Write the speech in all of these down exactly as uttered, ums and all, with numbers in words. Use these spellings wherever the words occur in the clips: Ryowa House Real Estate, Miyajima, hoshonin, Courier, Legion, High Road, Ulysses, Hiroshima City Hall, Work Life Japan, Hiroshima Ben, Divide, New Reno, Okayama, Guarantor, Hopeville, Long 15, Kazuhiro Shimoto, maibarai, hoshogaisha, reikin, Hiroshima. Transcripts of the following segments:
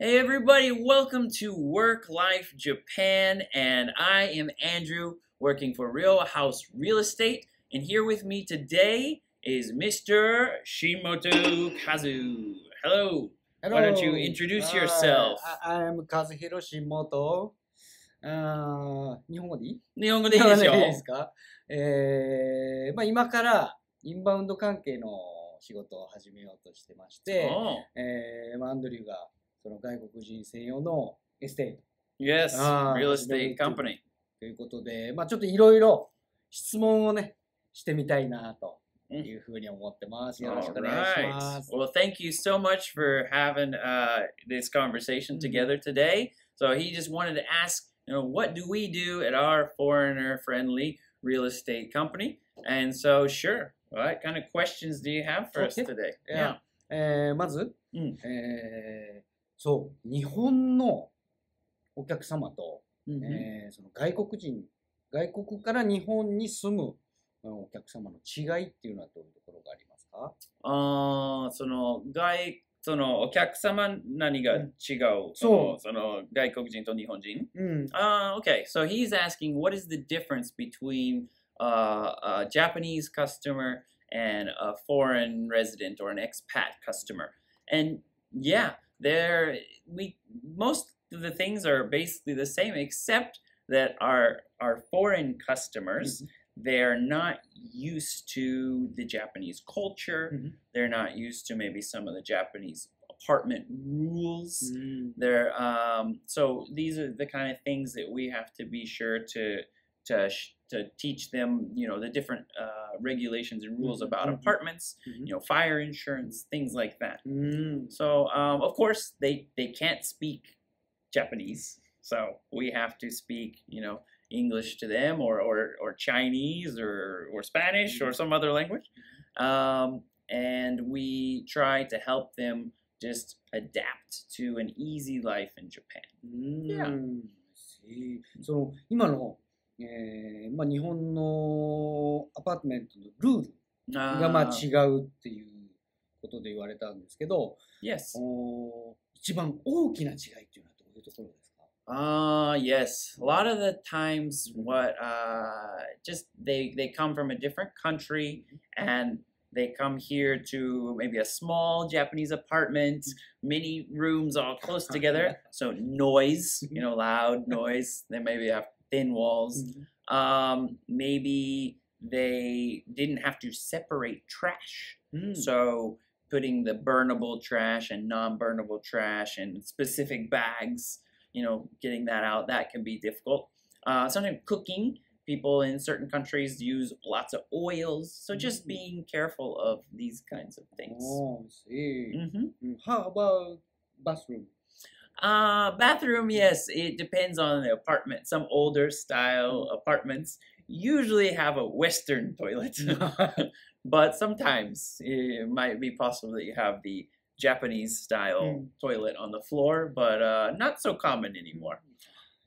Hey everybody, welcome to Work Life Japan, and I am Andrew, working for Ryowa House Real Estate, and here with me today is Mister Shimoto Kazu. Hello. Hello. Why don't you introduce uh, yourself? I, I am Kazuhiro Shimoto. Uh, 日本語でいい? 日本語でいいですよ。いいですか。えー、まあ今からインバウンド関係の仕事を始めようとしてまして、えー、まあアンドリューが Yes, ah, real estate company. ということで、まあちょっといろいろ質問をねしてみたいなというふうに思ってます。よろしくお願いします。Well, thank you so much for having uh, this conversation together today. So he just wanted to ask, you know, what do we do at our foreigner-friendly real estate company? And so, sure, what kind of questions do you have for us today? Yeah. えー、まず、えー そう、日本のお客様と、mm-hmm. えー、その外国人、外国から日本に住むお客様の違いっていうのはどういうところがありますか？あー、その外、そのお客様何が違う、その、その外国人と日本人？あー、okay. So he's asking, what is the difference between uh, a Japanese customer and a foreign resident or an expat customer? And yeah. There, we most of the things are basically the same, except that our our foreign customers, mm-hmm. they're not used to the Japanese culture. Mm-hmm. They're not used to maybe some of the Japanese apartment rules. Mm. They're um, so these are the kind of things that we have to be sure to to to teach them. You know, the different uh, regulations and rules mm-hmm. about mm-hmm. apartments. Mm-hmm. You know, fire insurance, things like that. Mm. So, um, of course, they they can't speak Japanese, so we have to speak, you know, English to them, or or, or Chinese, or or Spanish, mm-hmm. or some other language. Um, and we try to help them just adapt to an easy life in Japan. Mm. Yeah. See. So, 今の えー、まあ日本のアパートメントのルールがまあ違うっていうことで言われたんですけど、Yes. 一番大きな違いっていうのはどういうところですか? Ah, yes. A lot of the times, what uh, just they they come from a different country and they come here to maybe a small Japanese apartment, many rooms all close together. So noise, you know, loud noise. They maybe have thin walls. Mm-hmm. um, maybe they didn't have to separate trash. Mm. So putting the burnable trash and non-burnable trash in specific bags, you know, getting that out, that can be difficult. Uh, sometimes cooking, people in certain countries use lots of oils. So just mm-hmm. being careful of these kinds of things. Oh, I see. Mm-hmm. How about bathroom? Uh, bathroom, yes, it depends on the apartment. Some older style apartments usually have a Western toilet, but sometimes it might be possible that you have the Japanese style mm. toilet on the floor, but uh, not so common anymore.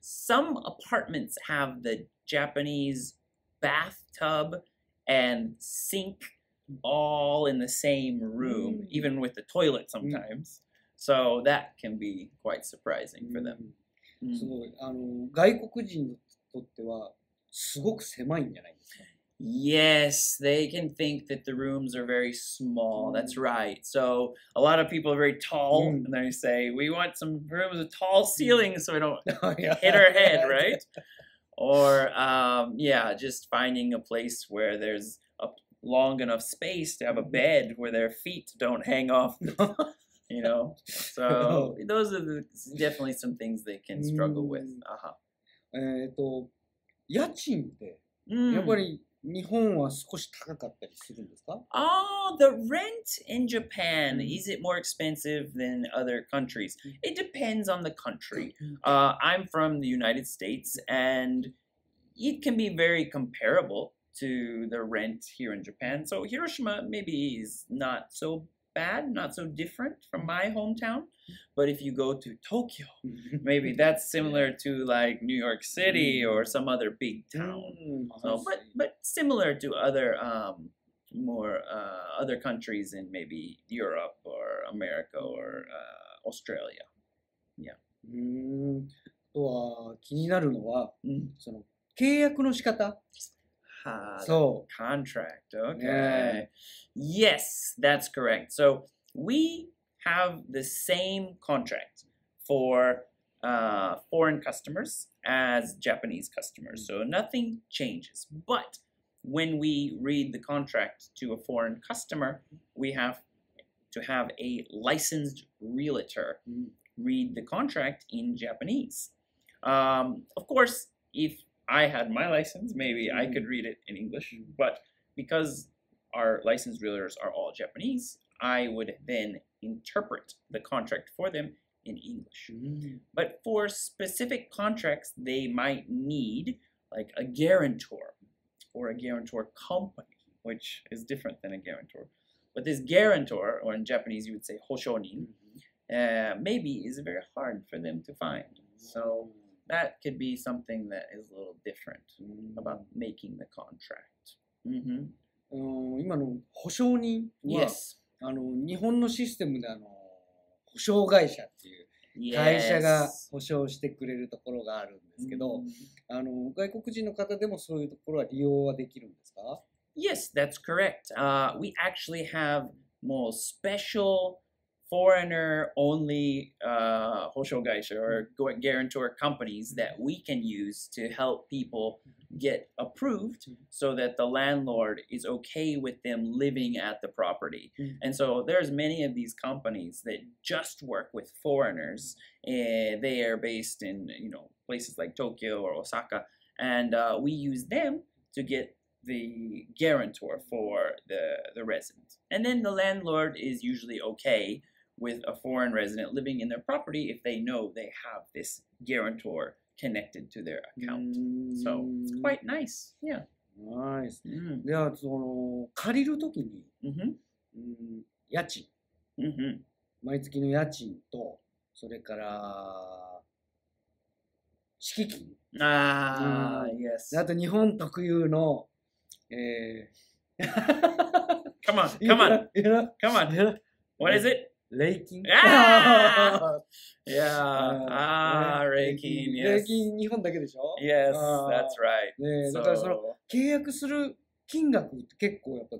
Some apartments have the Japanese bathtub and sink all in the same room, mm. even with the toilet sometimes. Mm. So that can be quite surprising for them. すごい。あの、外国人にとってはすごく狭いんじゃないですか? Yes, they can think that the rooms are very small. That's right. So a lot of people are very tall, and they say, we want some rooms with tall ceilings so we don't hit our head, right? Or, um, yeah, just finding a place where there's a long enough space to have a bed where their feet don't hang off. You know, so those are the, definitely some things they can struggle with. Uh-huh. えっと、家賃ってやっぱり日本は少し高かったりするんですか? Ah, the rent in Japan, is it more expensive than other countries? It depends on the country. Uh, I'm from the United States, and it can be very comparable to the rent here in Japan. So Hiroshima maybe is not so bad, not so different from my hometown, but if you go to Tokyo, maybe that's similar to like New York City or some other big town. So, but but similar to other um, more uh, other countries in maybe Europe or America or uh, Australia. うーん。あとは気になるのは、うん、その契約の仕方。Ah, so contract. Okay. Yeah. Yes, that's correct. So we have the same contract for uh, foreign customers as Japanese customers. So nothing changes. But when we read the contract to a foreign customer, we have to have a licensed realtor read the contract in Japanese. Um, of course, if I had my license, maybe I could read it in English, but because our licensed realtors are all Japanese, I would then interpret the contract for them in English. Mm. But for specific contracts, they might need like a guarantor or a guarantor company, which is different than a guarantor. But this guarantor, or in Japanese you would say hoshonin, uh, maybe is very hard for them to find. So that could be something that is a little different about making the contract. Mm-hmm. 今の保証人は、Yes. あの日本のシステムであの保証会社っていう会社が保証してくれるところがあるんですけど、あの外国人の方でもそういうところは利用はできるんですか? Yes, that's correct. Uh, we actually have more special foreigner-only uh, hoshogaisha or guarantor companies that we can use to help people get approved so that the landlord is okay with them living at the property. And so there's many of these companies that just work with foreigners. Uh, they are based in, you know, places like Tokyo or Osaka, and uh, we use them to get the guarantor for the, the resident. And then the landlord is usually okay with a foreign resident living in their property if they know they have this guarantor connected to their account. So it's quite nice. Yeah. Nice. Mm-hmm. ではその借りるときに、mm-hmm. うん、家賃、mm-hmm. 毎月の家賃とそれから敷金。ああ、yes。あと日本特有の、えー、come on, come on, come on. What is it? Reikin. Ah! Yeah. Ah, Reikin. Yes. Reikin, Japan だけでしょ? Yes, that's right. ねえ、だからその契約する金額って結構やっぱ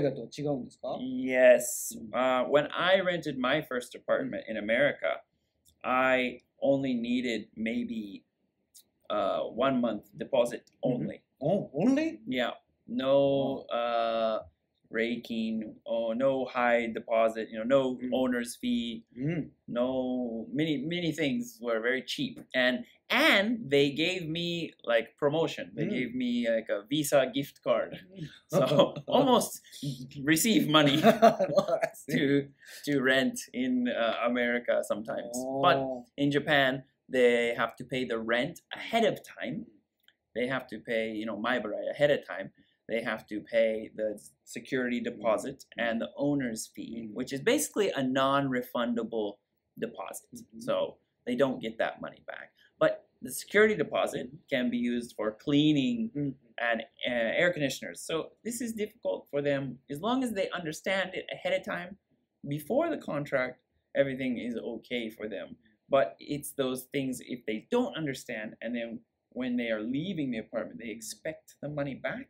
海外とは違うんですか? Yes. Uh, when I rented my first apartment in America, I only needed maybe uh, one month deposit only. Oh, only? Yeah. No. Uh, Reikin, oh, no high deposit, you know, no mm. owner's fee, mm. no, many, many things were very cheap. And and they gave me like promotion. They mm. gave me like a Visa gift card. So almost receive money to, to rent in uh, America sometimes. Oh. But in Japan, they have to pay the rent ahead of time. They have to pay, you know, maibarai ahead of time. They have to pay the security deposit and the owner's fee, which is basically a non-refundable deposit. Mm-hmm. So they don't get that money back. But the security deposit can be used for cleaning mm-hmm. and uh, air conditioners. So this is difficult for them. As long as they understand it ahead of time, before the contract, everything is okay for them. But it's those things if they don't understand and then when they are leaving the apartment, they expect the money back,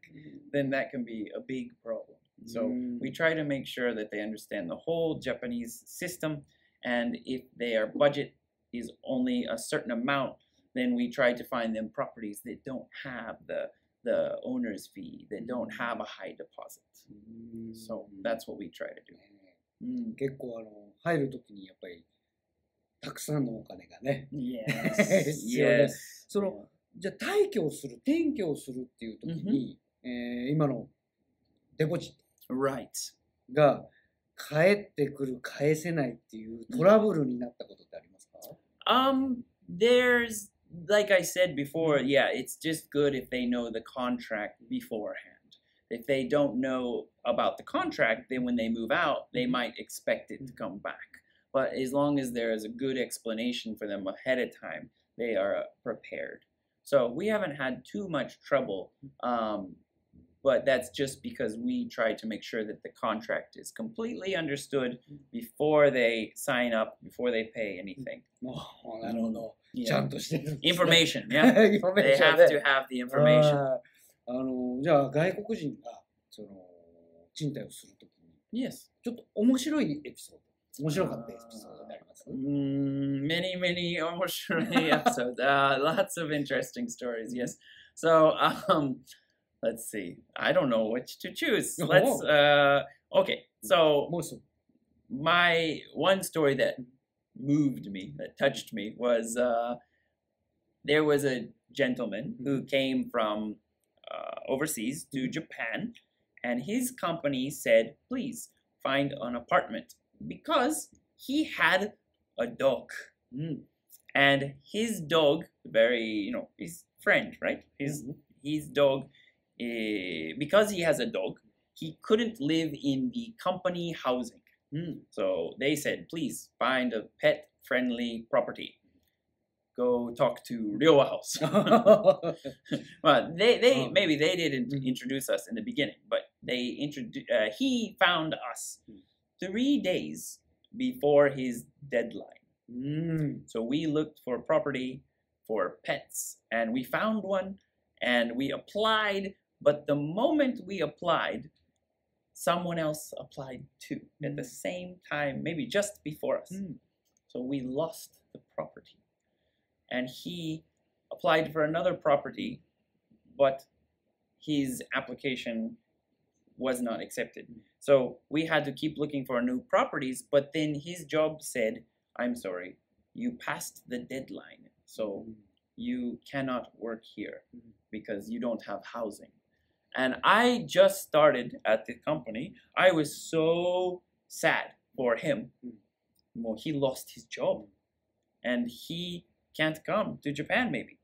then that can be a big problem. So we try to make sure that they understand the whole Japanese system, and if their budget is only a certain amount, then we try to find them properties that don't have the, the owner's fee, that don't have a high deposit. So that's what we try to do. 結構あの、入るときにやっぱりたくさんのお金がね。Yes. Yes. そのじゃあ退去をする、転居をするっていう時に、mm-hmm. えー、今のデポジットが返ってくる、返せないっていうトラブルになったことってありますか? Um, there's, like I said before, yeah, it's just good if they know the contract beforehand. If they don't know about the contract, then when they move out, they might expect it to come back. But as long as there is a good explanation for them ahead of time, they are prepared. So we haven't had too much trouble, um, but that's just because we try to make sure that the contract is completely understood before they sign up, before they pay anything. Oh, なるほど。ちゃんとしてる。インフォメーション。インフォメーション。They have to have the information. あの、じゃあ外国人がその賃貸をするときに、Yes. ちょっと面白いエピソード。面白かったエピソードになります。うん、many many 面白いエピソード。Lots of interesting stories. Yes. So, um, let's see. I don't know which to choose. Let's. Uh, okay. So my one story that moved me, that touched me, was uh, there was a gentleman who came from uh, overseas to Japan, and his company said, please find an apartment, because he had a dog. Mm. And his dog, very, you know, his friend, right? His, mm-hmm. his dog, uh, because he has a dog, he couldn't live in the company housing. Mm. So they said, please find a pet-friendly property. Go talk to Ryowa House. Well, they, they oh. maybe they didn't introduce us in the beginning, but they introduced. Uh, he found us three days before his deadline. Mm. So we looked for property for pets, and we found one, and we applied. But the moment we applied, someone else applied too, at the same time, maybe just before us. Mm. So we lost the property. And he applied for another property, but his application was not accepted. So we had to keep looking for new properties, but then his job said, I'm sorry, you passed the deadline, so you cannot work here because you don't have housing. And I just started at the company. I was so sad for him. Well, he lost his job and he can't come to Japan maybe.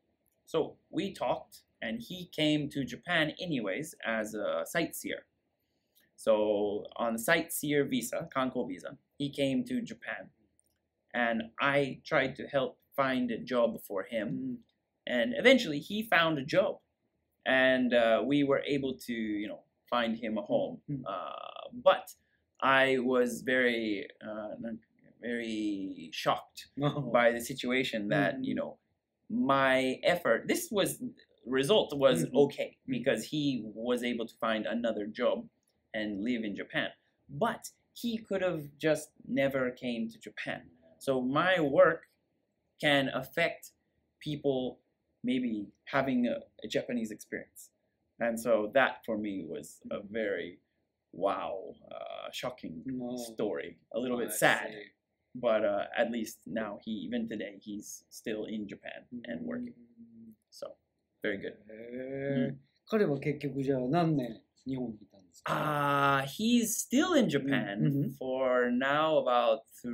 So we talked, and he came to Japan anyways as a sightseer. So on sightseer visa, Kanko visa, he came to Japan, and I tried to help find a job for him. And eventually he found a job. And uh, we were able to, you know, find him a home. Uh, but I was very, uh, very shocked by the situation that, you know, my effort, this was, result was okay, because he was able to find another job and live in Japan. But he could have just never came to Japan. So my work can affect people maybe having a, a Japanese experience. And so that for me was a very, wow, uh, shocking no. story. A little no, bit sad, but uh, at least now, he, even today, he's still in Japan and working. So, very good. Mm. Uh, he's still in Japan mm-hmm. for now about th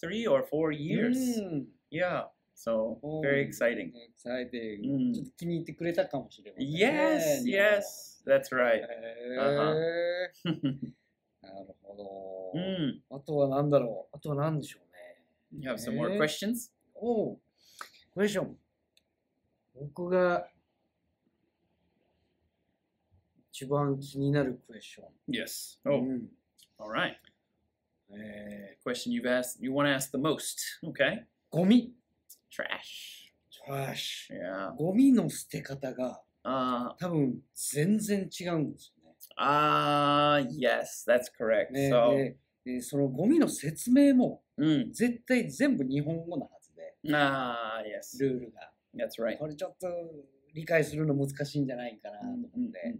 three or four years. Mm. Yeah. So, very exciting. Exciting. Mm. ちょっと気に入ってくれたかもしれませんね。Yes, yes, that's right. へー。Uh-huh. なるほど。うん。あとは何だろう。あとは何でしょうね。You have some more questions? Oh, question. 僕が一番気になる question. Yes. Oh. うん。All right. Question you've asked, you want to ask the most. Okay. ゴミ。Trash. Trash. Yeah. ゴミの捨て方が、uh, 多分全然違うんですよね。Ah, uh, yes, that's correct. ね、so で、で、そのゴミの説明も、うん、絶対全部日本語なはずで。Ah, yes. ルールが。That's right. これちょっと理解するの難しいんじゃないかなと思って。Mm-hmm.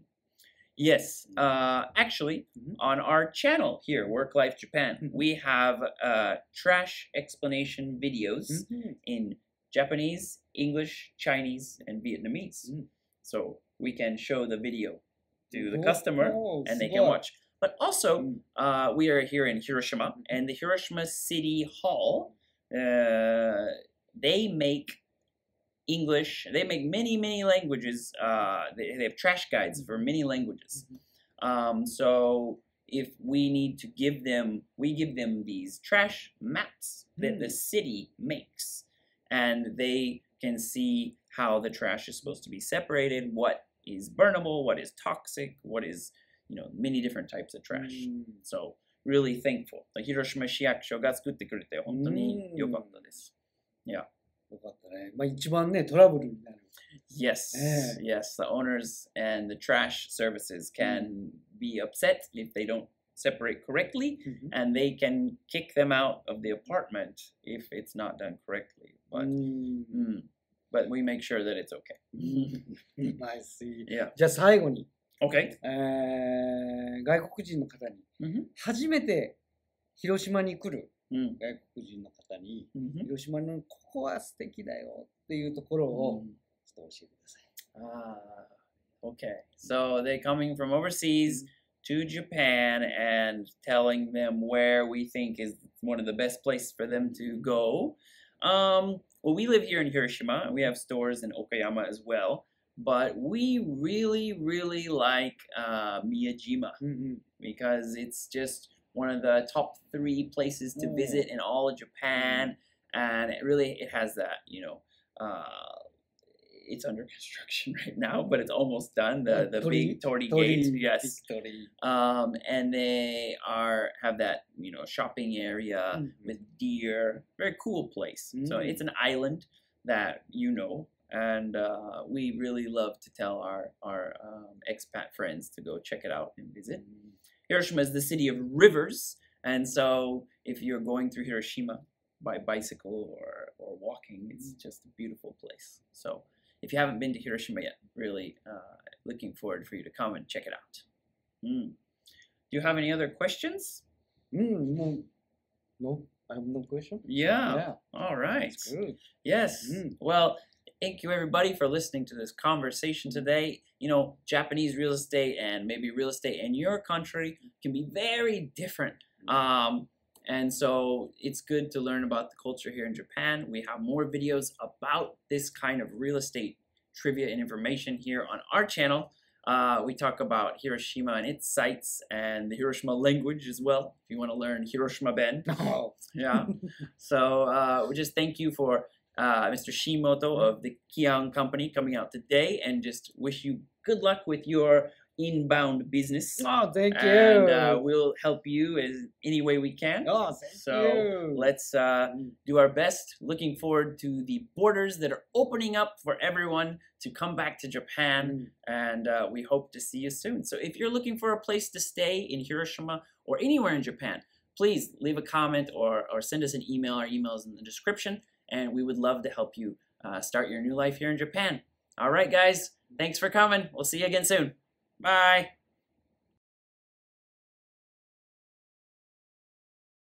Yes. Uh, actually, on our channel here, Work Life Japan, we have uh, trash explanation videos mm-hmm. in Japanese, English, Chinese, and Vietnamese. Mm. So we can show the video to the customer oh, oh, and they can watch. But also, uh, we are here in Hiroshima, and the Hiroshima City Hall, uh, they make English, they make many, many languages. Uh, they, they have trash guides for many languages. Um, so if we need to give them, we give them these trash maps that mm. the city makes, and they can see how the trash is supposed to be separated, what is burnable, what is toxic, what is, you know, many different types of trash. Mm. So really thankful. The Hiroshima Shiyakusho ga tsukutte kurete hontou ni yokatta desu. まあ一番ねトラブルになる。Yes, yes. The owners and the trash services can be upset if they don't separate correctly, mm-hmm. and they can kick them out of the apartment if it's not done correctly. But mm. Mm, but we make sure that it's okay. I see. Yeah. じゃあ最後に、okay. えー、外国人の方に、mm-hmm. 初めて広島に来る外国人の方に、mm-hmm. 広島のここは素敵だよっていうところを。Mm-hmm. Ah, okay. So they're coming from overseas to Japan and telling them where we think is one of the best places for them to go. Um, well, we live here in Hiroshima and we have stores in Okayama as well. But we really, really like uh, Miyajima mm-hmm. because it's just one of the top three places to mm. visit in all of Japan. And it really, it has that, you know, uh, it's under construction right now, but it's almost done. The the Tori, big Tori, Tori gate, yes. Tori. Um, and they are have that you know shopping area mm-hmm. with deer. Very cool place. Mm-hmm. So it's an island that you know, and uh, we really love to tell our our um, expat friends to go check it out and visit. Mm-hmm. Hiroshima is the city of rivers, and so if you're going through Hiroshima by bicycle or or walking, it's just a beautiful place. So. If you haven't been to Hiroshima yet, really uh, looking forward for you to come and check it out. Mm. Do you have any other questions? Mm, no, no, I have no question. Yeah. yeah. All right. That's good. Yes. Mm. Well, thank you everybody for listening to this conversation today. You know, Japanese real estate and maybe real estate in your country can be very different. Um, And so it's good to learn about the culture here in Japan. We have more videos about this kind of real estate trivia and information here on our channel. Uh, we talk about Hiroshima and its sites and the Hiroshima language as well. If you want to learn Hiroshima Ben. Oh. Yeah. So uh, we just thank you for uh, Mister Shimoto of the Kiang Company coming out today and just wish you good luck with your inbound business. Oh, thank you. And uh, we'll help you in any way we can. Oh, thank so you. Let's uh, do our best. Looking forward to the borders that are opening up for everyone to come back to Japan. Mm. And uh, we hope to see you soon. So if you're looking for a place to stay in Hiroshima or anywhere in Japan, please leave a comment or, or send us an email. Our email is in the description. And we would love to help you uh, start your new life here in Japan. All right, guys. Thanks for coming. We'll see you again soon. Bye.